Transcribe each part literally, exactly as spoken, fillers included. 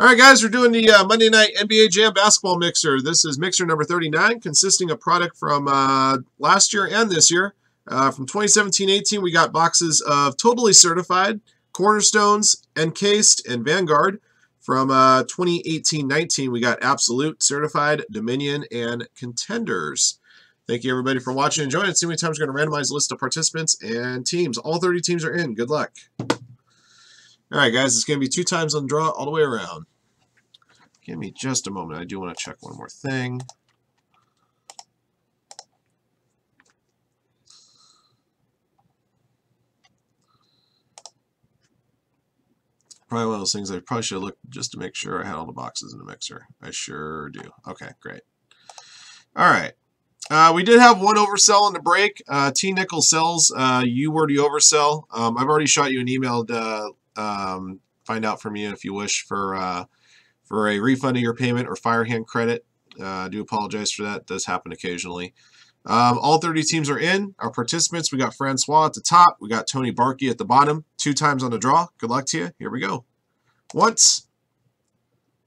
All right, guys, we're doing the uh, Monday Night N B A Jam Basketball Mixer. This is Mixer number thirty-nine, consisting of product from uh, last year and this year. Uh, from twenty seventeen eighteen, we got boxes of Totally Certified, Cornerstones, Encased, and Vanguard. From uh, twenty eighteen nineteen, we got Absolute, Certified, Dominion, and Contenders. Thank you, everybody, for watching and joining. See how many times we're going to randomize a list of participants and teams. All thirty teams are in. Good luck. All right, guys, it's going to be two times on draw all the way around. Give me just a moment. I do want to check one more thing. Probably one of those things I probably should look just to make sure I had all the boxes in the mixer. I sure do. Okay, great. All right. Uh, we did have one oversell in the break. Uh, T. Nichols sells. Uh, you were the oversell. Um, I've already shot you an email to um, find out from you if you wish for uh, for a refund of your payment or Firehand credit. Uh, I do apologize for that. It does happen occasionally. Um, all thirty teams are in. Our participants, we got Francois at the top. We got Tony Barkey at the bottom. Two times on the draw. Good luck to you. Here we go. Once.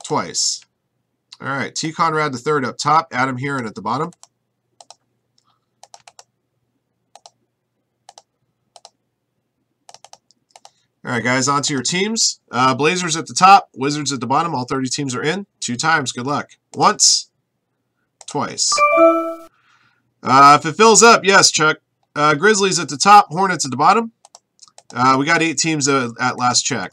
Twice. All right. T. Conrad the third up top. Adam Heron at the bottom. All right, guys, on to your teams. Uh, Blazers at the top, Wizards at the bottom. All thirty teams are in. Two times. Good luck. Once. Twice. Uh, if it fills up, yes, Chuck. Uh, Grizzlies at the top, Hornets at the bottom. Uh, we got eight teams uh, at last check.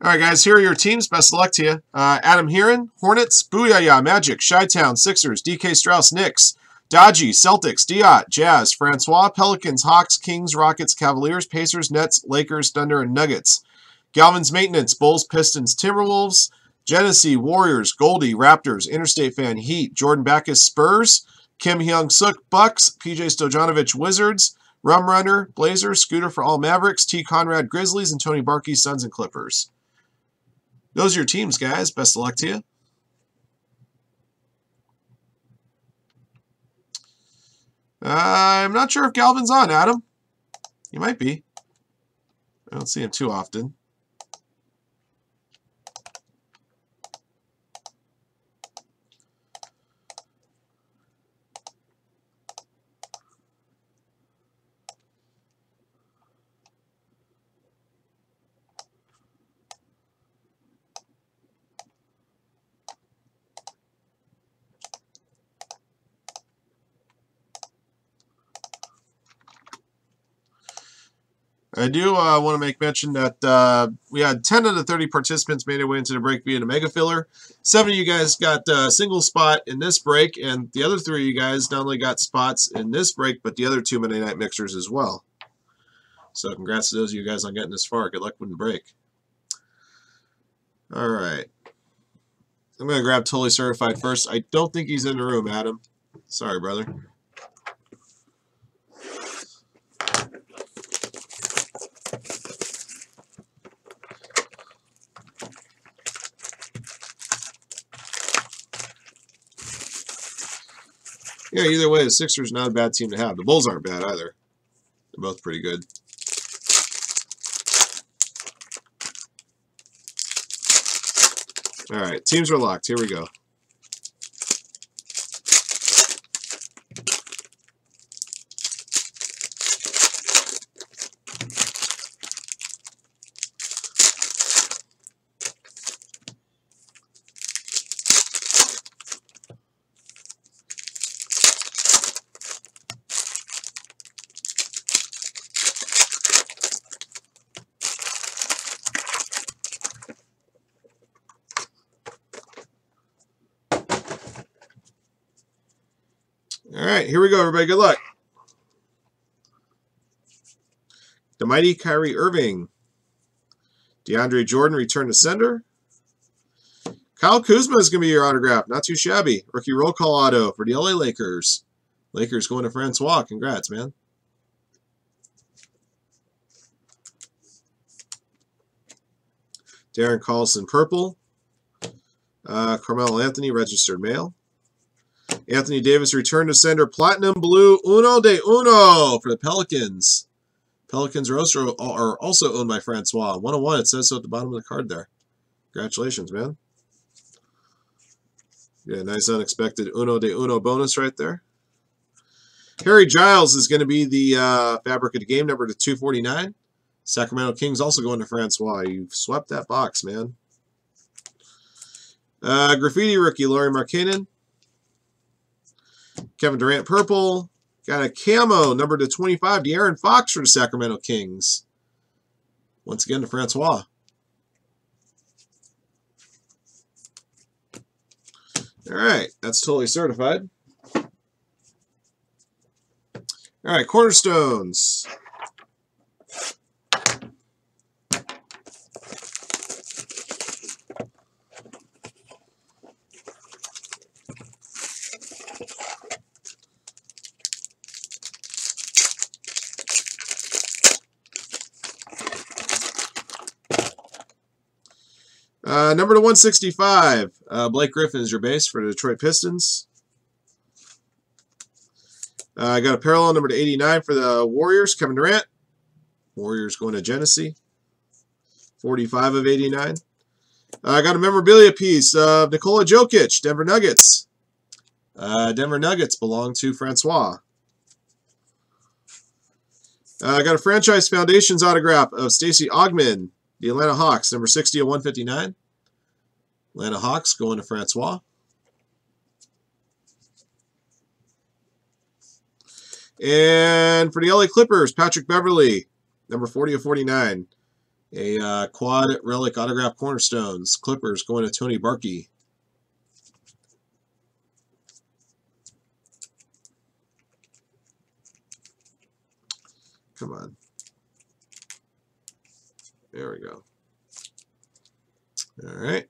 All right, guys, here are your teams. Best of luck to you. Uh, Adam Heron, Hornets, Booyah, Magic, Chi-Town, Sixers, D K Strauss, Knicks, Dodgy, Celtics, Diot, Jazz, Francois, Pelicans, Hawks, Kings, Rockets, Cavaliers, Pacers, Nets, Lakers, Thunder, and Nuggets. Galvin's Maintenance, Bulls, Pistons, Timberwolves, Genesee, Warriors, Goldie, Raptors, Interstate Fan, Heat, Jordan Backus, Spurs, Kim Hyung-Suk, Bucks, P J Stojanovic, Wizards, Rum Runner, Blazers, Scooter for All Mavericks, T. Conrad, Grizzlies, and Tony Barkey, Suns, and Clippers. Those are your teams, guys. Best of luck to you. Uh, I'm not sure if Galvin's on, Adam. He might be. I don't see him too often. I do uh, want to make mention that uh, we had ten of the thirty participants made their way into the break via the mega filler. Seven of you guys got a uh, single spot in this break, and the other three of you guys not only got spots in this break, but the other two Monday Night Mixers as well. So congrats to those of you guys on getting this far. Good luck with the break. All right. I'm going to grab Totally Certified first. I don't think he's in the room, Adam. Sorry, brother. Yeah, either way, the Sixers are not a bad team to have. The Bulls aren't bad either. They're both pretty good. All right, teams are locked. Here we go. Here we go, everybody. Good luck. The mighty Kyrie Irving. DeAndre Jordan, return to sender. Kyle Kuzma is going to be your autograph. Not too shabby. Rookie roll call auto for the L A Lakers. Lakers going to Francois. Congrats, man. Darren Collison, purple. Uh, Carmelo Anthony, registered mail. Anthony Davis, return to sender, platinum blue, uno de uno for the Pelicans. Pelicans are also, are also owned by Francois. one oh one, it says so at the bottom of the card there. Congratulations, man. Yeah, nice unexpected uno de uno bonus right there. Harry Giles is going to be the uh, fabric of the game, number to two forty-nine. Sacramento Kings also going to Francois. You've swept that box, man. Uh, graffiti rookie, Lauri Markkanen. Kevin Durant, purple. Got a camo, number to twenty-five, De'Aaron Fox for the Sacramento Kings. Once again to Francois. All right, that's Totally Certified. All right, Cornerstones. Uh, number to one sixty-five, uh, Blake Griffin is your base for the Detroit Pistons. I uh, got a parallel number to eighty-nine for the Warriors, Kevin Durant. Warriors going to Genesee. forty-five of eighty-nine. I uh, got a memorabilia piece of Nikola Jokic, Denver Nuggets. Uh, Denver Nuggets belong to Francois. I uh, got a Franchise Foundations autograph of Stacey Augmon, the Atlanta Hawks, number sixty of one fifty-nine. Atlanta Hawks going to Francois. And for the L A Clippers, Patrick Beverley, number forty of forty-nine. A uh, quad relic autograph Cornerstones. Clippers going to Tony Barkey. Come on. There we go. All right.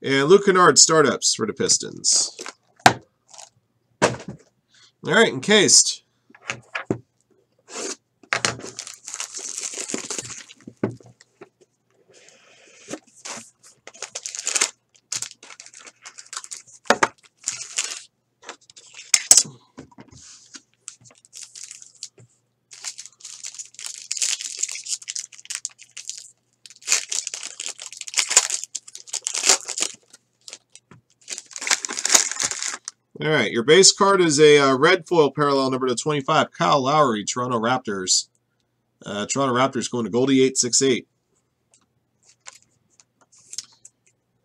And Luke Kennard startups for the Pistons. All right, Encased. All right, your base card is a uh, red foil parallel number to twenty-five, Kyle Lowry, Toronto Raptors. Uh, Toronto Raptors going to Goldie eight sixty-eight.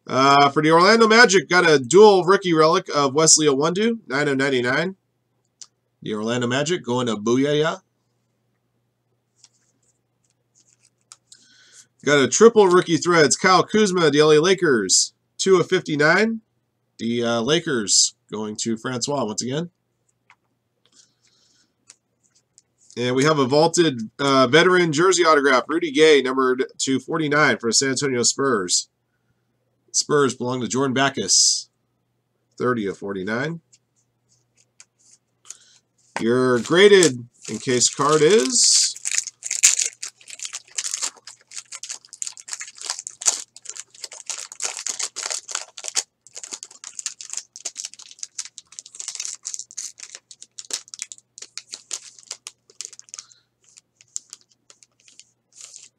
Uh, for the Orlando Magic, got a dual rookie relic of Wesley Iwundu, nine of ninety-nine. The Orlando Magic going to Booyah. Got a triple rookie threads, Kyle Kuzma, the L A Lakers, two of fifty-nine. The uh, Lakers going to Francois once again. And we have a vaulted uh, veteran jersey autograph, Rudy Gay, numbered to forty-nine for San Antonio Spurs. Spurs belong to Jordan Backus, thirty of forty-nine. Your graded encased card is...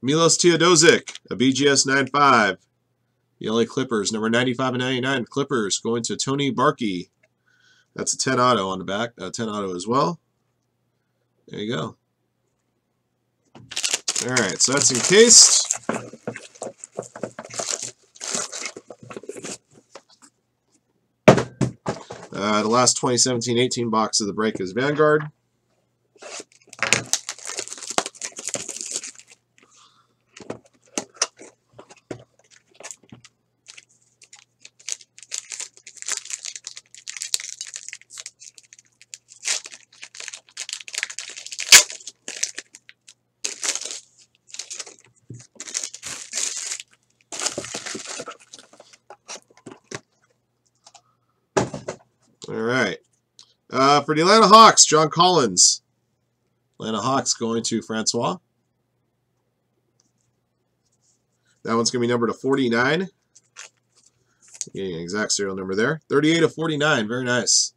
Milos Teodosic, a B G S nine five. The L A Clippers, number ninety-five and ninety-nine. Clippers going to Tony Barkey. That's a ten auto on the back, a ten auto as well. There you go. All right, so that's Encased. Uh, the last twenty seventeen eighteen box of the break is Vanguard. All right. Uh, for the Atlanta Hawks, John Collins. Atlanta Hawks going to Francois. That one's going to be numbered to forty-nine. Getting an exact serial number there. thirty-eight of forty-nine. Very nice.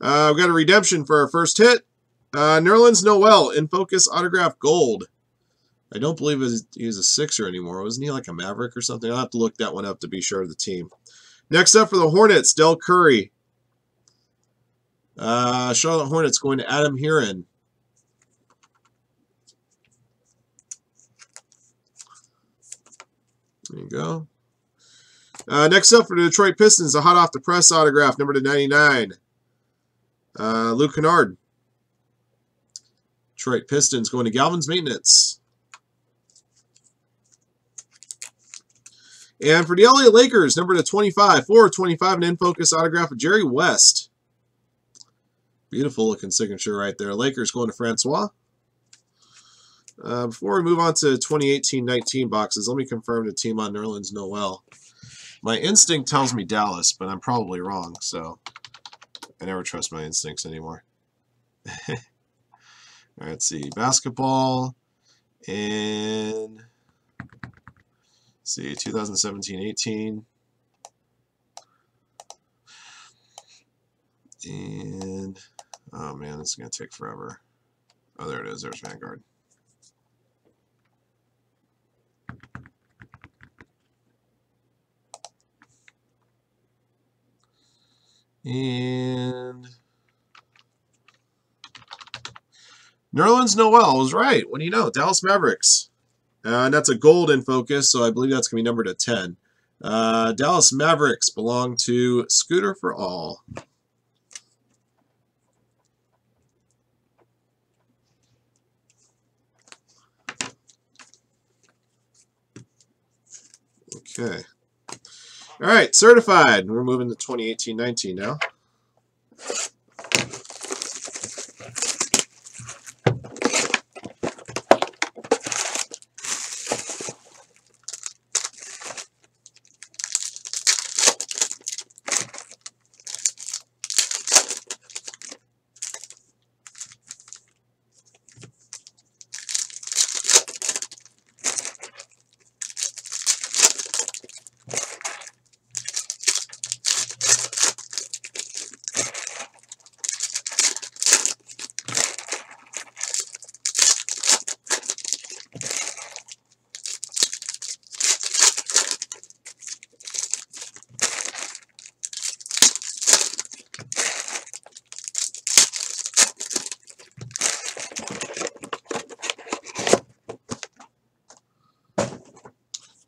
Uh, we've got a redemption for our first hit. Uh, Nerlens Noel in Focus Autograph Gold. I don't believe he's a Sixer anymore. Wasn't he like a Maverick or something? I'll have to look that one up to be sure of the team. Next up for the Hornets, Dell Curry. Uh, Charlotte Hornets going to Adam Heron. There you go. Uh, next up for the Detroit Pistons, a hot off the press autograph, number two ninety-nine. Uh, Luke Kennard. Detroit Pistons going to Galvin's Maintenance. And for the L A Lakers, number to twenty-five, four twenty-five, an in-focus autograph of Jerry West. Beautiful looking signature right there. Lakers going to Francois. Uh, before we move on to twenty eighteen nineteen boxes, let me confirm the team on Nerlens Noel. My instinct tells me Dallas, but I'm probably wrong, so I never trust my instincts anymore. All right, let's see. Basketball and... see, twenty seventeen eighteen. And, oh man, this is going to take forever. Oh, there it is. There's Vanguard. And Nerlens Noel was right. What do you know? Dallas Mavericks. Uh, and that's a gold in focus, so I believe that's going to be numbered at ten. Uh, Dallas Mavericks belong to Scooter for All. Okay. All right, certified. We're moving to twenty eighteen nineteen now.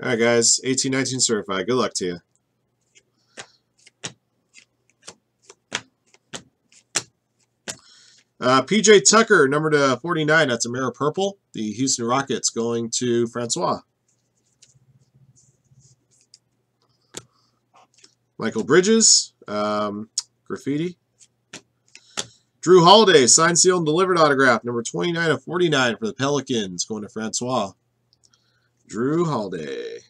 All right, guys, eighteen nineteen certified. Good luck to you. Uh, P J Tucker, number to forty-nine. That's a mirror purple. The Houston Rockets going to Francois. Mikal Bridges, um, graffiti. Jrue Holiday, signed, sealed, and delivered autograph, number twenty-nine of forty-nine for the Pelicans, going to Francois. Jrue Holiday.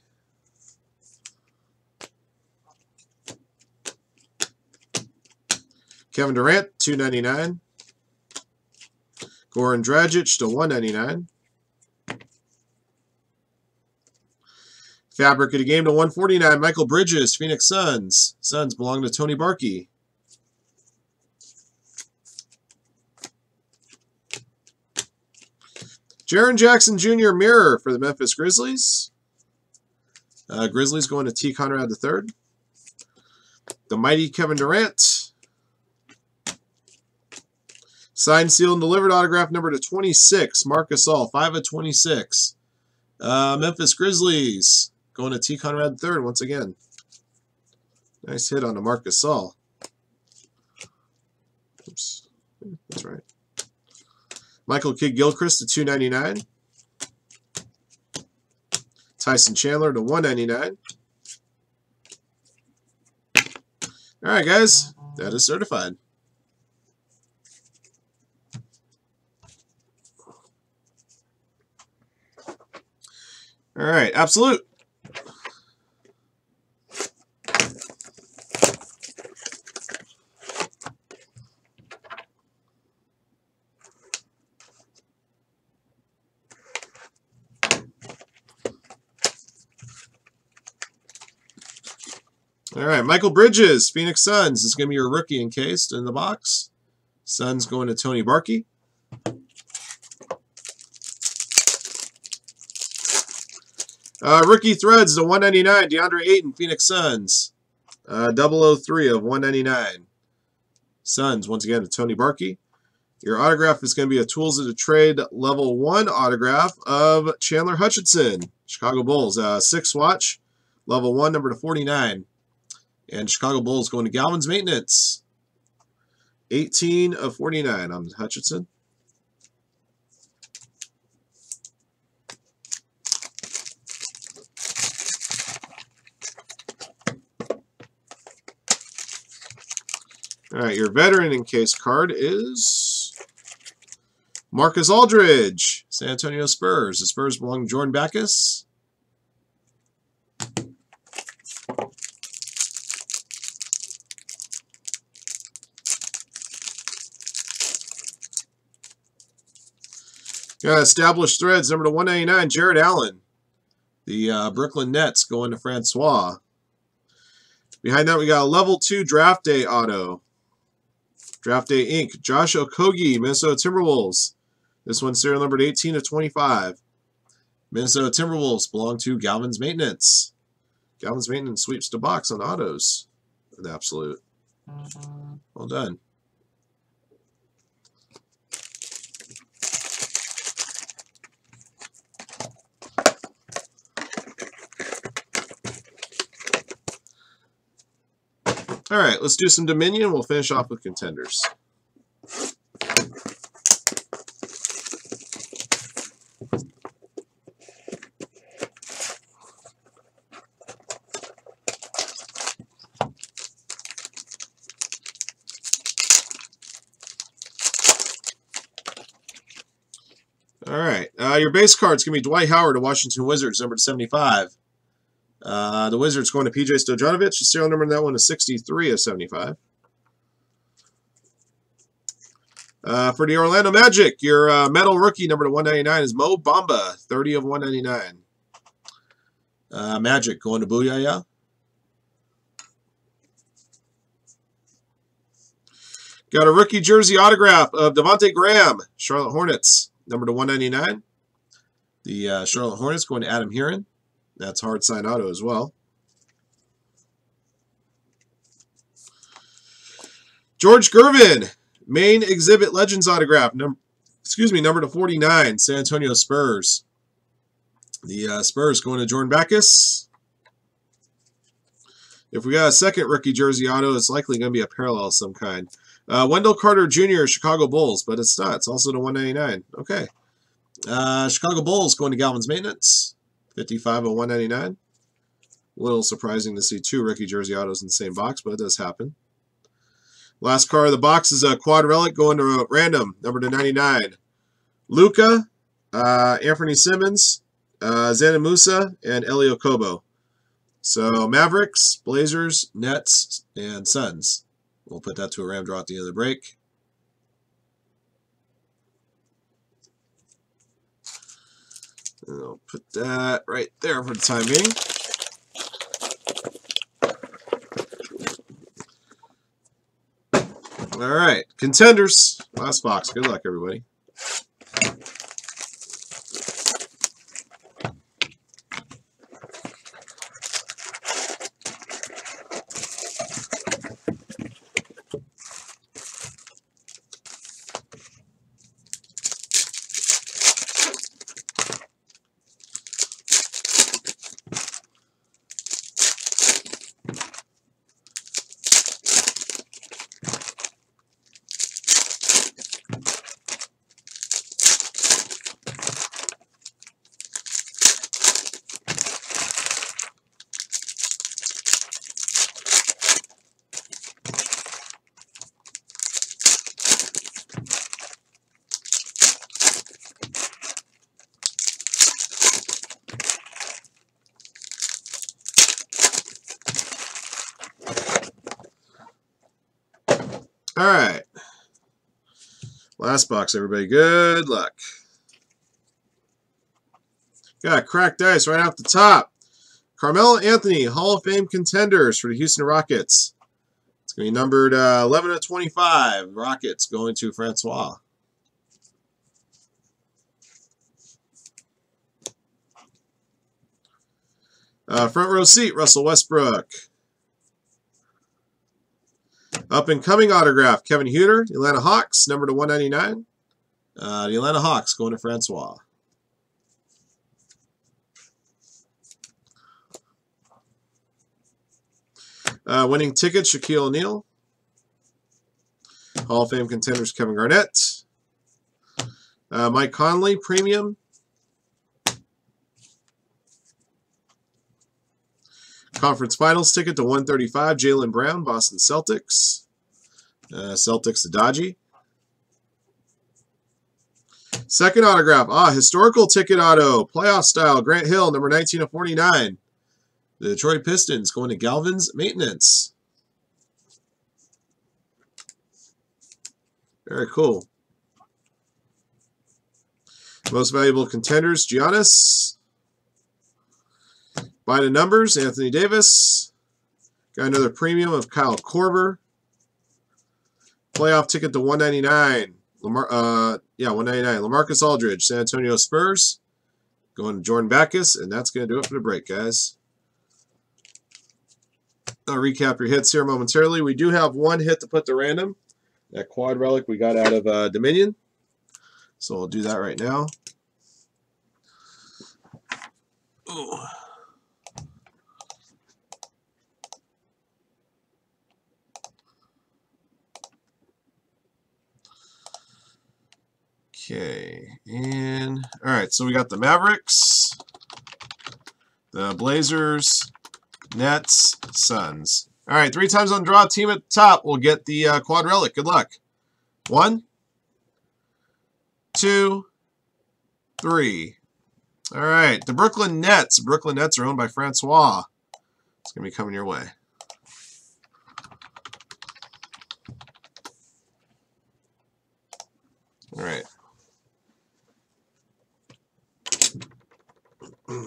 Kevin Durant, two ninety-nine. Goran Dragic to one ninety-nine. Fabric of the Game to one forty-nine. Mikal Bridges, Phoenix Suns. Suns belong to Tony Barkey. Jaren Jackson Junior mirror for the Memphis Grizzlies. Uh, Grizzlies going to T. Conrad the third. The mighty Kevin Durant. Signed, sealed, and delivered autograph number to twenty-six. Marc Gasol, five of twenty-six. Uh, Memphis Grizzlies going to T. Conrad the third once again. Nice hit on the Marc Gasol. Oops. That's right. Michael Kidd Gilchrist to two ninety-nine. Tyson Chandler to one ninety-nine. All right, guys, that is certified. All right, Absolute. All right, Mikal Bridges, Phoenix Suns. This is going to be your rookie encased in the box. Suns going to Tony Barkey. Uh, rookie Threads to one ninety-nine, DeAndre Ayton, Phoenix Suns. Uh, double oh three of one ninety-nine. Suns, once again, to Tony Barkey. Your autograph is going to be a Tools of the Trade Level one autograph of Chandler Hutchinson, Chicago Bulls. Uh, six watch, Level one, number to forty-nine. And Chicago Bulls going to Galvin's Maintenance. eighteen of forty-nine on Hutchinson. All right, your veteran Encased card is Marcus Aldridge, San Antonio Spurs. The Spurs belong to Jordan Backus. Got established Threads, number to one ninety-nine, Jared Allen. The uh, Brooklyn Nets going to Francois. Behind that, we got a Level two Draft Day auto. Draft Day Incorporated. Josh Okogie, Minnesota Timberwolves. This one's serial numbered eighteen of twenty-five. Minnesota Timberwolves belong to Galvin's Maintenance. Galvin's Maintenance sweeps the box on autos. An absolute. Mm-hmm. Well done. All right, let's do some Dominion. We'll finish off with Contenders. All right, uh, your base card's going to be Dwight Howard of Washington Wizards, numbered seventy-five. Uh, the Wizards going to P J Stojanovic. The serial number in that one is sixty-three of seventy-five. Uh, for the Orlando Magic, your uh, metal rookie number to one ninety-nine is Mo Bamba, thirty of one ninety-nine. Uh, Magic going to Booyah. Got a rookie jersey autograph of Devontae Graham, Charlotte Hornets, number to one ninety-nine. The uh, Charlotte Hornets going to Adam Heron. That's hard sign auto as well. George Gervin, main exhibit Legends autograph. Number, excuse me, number to forty-nine, San Antonio Spurs. The uh, Spurs going to Jordan Backus. If we got a second rookie jersey auto, it's likely going to be a parallel of some kind. Uh, Wendell Carter Junior, Chicago Bulls, but it's not. It's also to one ninety-nine. Okay. Uh, Chicago Bulls going to Galvin's Maintenance. fifty-five of one ninety-nine. A little surprising to see two rookie jersey autos in the same box, but it does happen. Last card of the box is a quad relic going to a random, number to ninety-nine. Luka, uh, Anthony Simmons, uh, Zanin Musa, and Elio Kobo. So Mavericks, Blazers, Nets, and Suns. We'll put that to a ram draw at the end of the break. And I'll put that right there for the time being. All right, Contenders. Last box. Good luck, everybody. All right, last box, everybody. Good luck. Got cracked ice right off the top. Carmelo Anthony, Hall of Fame Contenders for the Houston Rockets. It's going to be numbered uh, eleven of twenty-five. Rockets going to Francois. Uh, front row seat, Russell Westbrook. Up and coming autograph, Kevin Huter, Atlanta Hawks, number to one ninety-nine. Uh, the Atlanta Hawks going to Francois. Uh, winning ticket, Shaquille O'Neal. Hall of Fame contenders, Kevin Garnett. Uh, Mike Conley, premium. Conference Finals ticket to one thirty-five, Jaylen Brown, Boston Celtics. Uh, Celtics to Dodgy. Second autograph, ah, historical ticket auto, playoff style, Grant Hill, number nineteen of forty-nine. The Detroit Pistons going to Galvin's Maintenance. Very cool. Most valuable contenders, Giannis. By the numbers, Anthony Davis. Got another premium of Kyle Korver. Playoff ticket to one ninety-nine. Lamar, uh, yeah, one ninety-nine. LaMarcus Aldridge, San Antonio Spurs. Going to Jordan Backus, and that's going to do it for the break, guys. I'll recap your hits here momentarily. We do have one hit to put to random. That quad relic we got out of uh, Dominion. So we'll do that right now. Ooh. Okay, and all right, so we got the Mavericks, the Blazers, Nets, Suns. All right, three times on draw, team at the top will get the uh, quad relic. Good luck. One, two, three. All right, the Brooklyn Nets. Brooklyn Nets are owned by Francois. It's going to be coming your way. All right. Okay.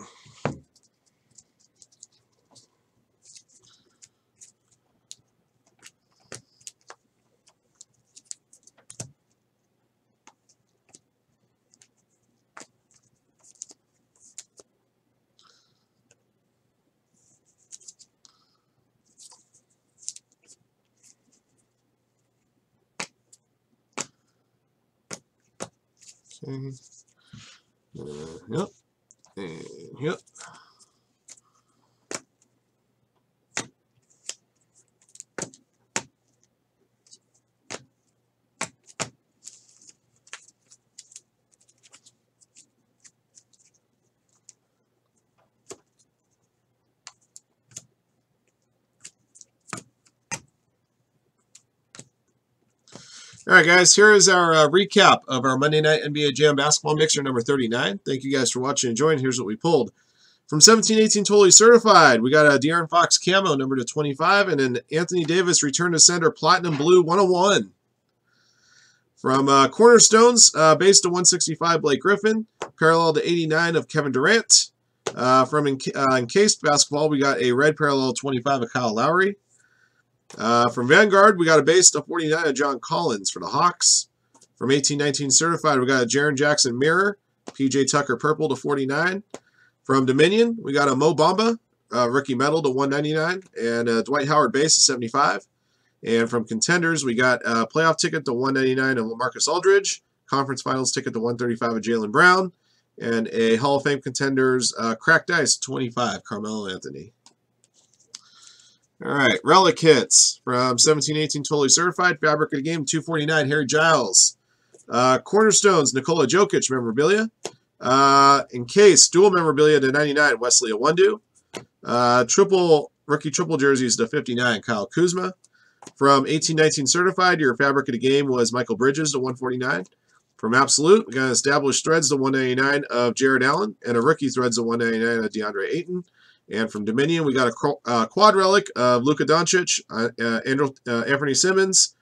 Uh, yep. And yep. All right, guys, here is our uh, recap of our Monday Night N B A Jam Basketball Mixer number thirty-nine. Thank you guys for watching and joining. Here's what we pulled. From seventeen eighteen Totally Certified, we got a De'Aaron Fox Camo, number to twenty-five, and an Anthony Davis Return to Sender Platinum Blue one oh one. From uh, Cornerstones, uh, base to one sixty-five, Blake Griffin, parallel to eighty-nine of Kevin Durant. Uh, from Enc uh, Encased Basketball, we got a red parallel twenty-five of Kyle Lowry. Uh, from Vanguard, we got a base to forty-nine of John Collins for the Hawks. From eighteen nineteen Certified, we got a Jaren Jackson Mirror, P J Tucker Purple to forty-nine. From Dominion, we got a Mo Bamba, uh, Rookie Medal to one ninety-nine, and a Dwight Howard base to seventy-five. And from Contenders, we got a Playoff Ticket to one ninety-nine of Marcus Aldridge, Conference Finals Ticket to one thirty-five of Jaylen Brown, and a Hall of Fame Contenders uh, Cracked Ice twenty-five, Carmelo Anthony. All right, relic hits from seventeen eighteen Totally Certified, Fabric of the Game two forty-nine, Harry Giles. Uh, Cornerstones, Nikola Jokic memorabilia. Uh, Encased, dual memorabilia to ninety-nine, Wesley Iwundu. Uh, triple, rookie triple jerseys to fifty-nine, Kyle Kuzma. From eighteen nineteen Certified, your Fabric of the Game was Mikal Bridges to one forty-nine. From Absolute, we got Established Threads to one ninety-nine of Jared Allen, and a Rookie Threads to one ninety-nine of DeAndre Ayton. And from Dominion, we got a uh, quad relic of Luka Doncic, uh, uh, Andrew, uh, Anthony Simmons,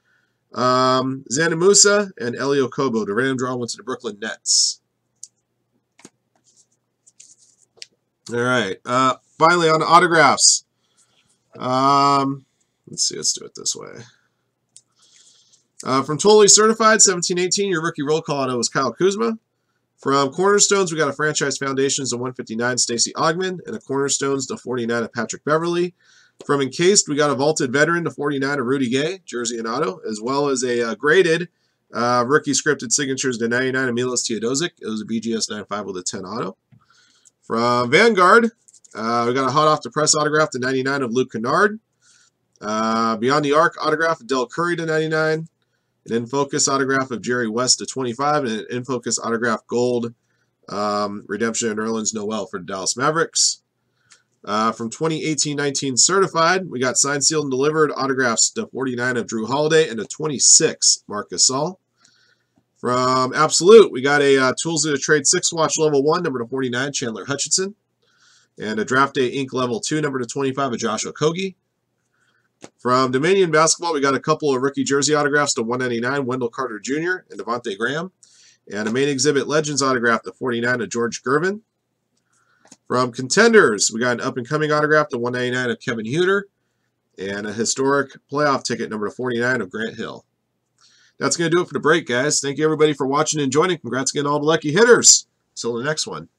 um, Xander Musa, and Elio Kobo. The random draw went to the Brooklyn Nets. All right. Uh, finally, on to autographs. Um, let's see. Let's do it this way. Uh, from Totally Certified, seventeen eighteen, your rookie roll call auto was Kyle Kuzma. From Cornerstones, we got a Franchise Foundations of one fifty-nine, Stacey Ogman, and a Cornerstones to forty-nine of Patrick Beverly. From Encased, we got a Vaulted Veteran to forty-nine of Rudy Gay, jersey and auto, as well as a uh, graded uh, Rookie Scripted Signatures to ninety-nine of Milos Teodosic. It was a B G S ninety-five with a ten auto. From Vanguard, uh, we got a Hot Off the Press autograph to ninety-nine of Luke Kennard. Uh, Beyond the Arc autograph of Dell Curry to ninety-nine. An In Focus autograph of Jerry West to twenty-five, and an In Focus autograph gold um, redemption of Nerlens Noel for the Dallas Mavericks. Uh, from twenty eighteen nineteen Certified, we got signed, sealed, and delivered autographs to forty-nine of Jrue Holiday and to twenty-six Marc Gasol. From Absolute, we got a uh, Tools of the Trade six watch level one, number to forty-nine, Chandler Hutchinson, and a Draft Day Ink level two, number to twenty-five of Josh Okogie. From Dominion Basketball, we got a couple of rookie jersey autographs to one ninety-nine, Wendell Carter Junior and Devontae Graham, and a Main Exhibit Legends autograph to forty-nine of George Gervin. From Contenders, we got an up-and-coming autograph to one ninety-nine of Kevin Huter, and a historic playoff ticket number to forty-nine of Grant Hill. That's going to do it for the break, guys. Thank you, everybody, for watching and joining. Congrats again to all the lucky hitters. Till the next one.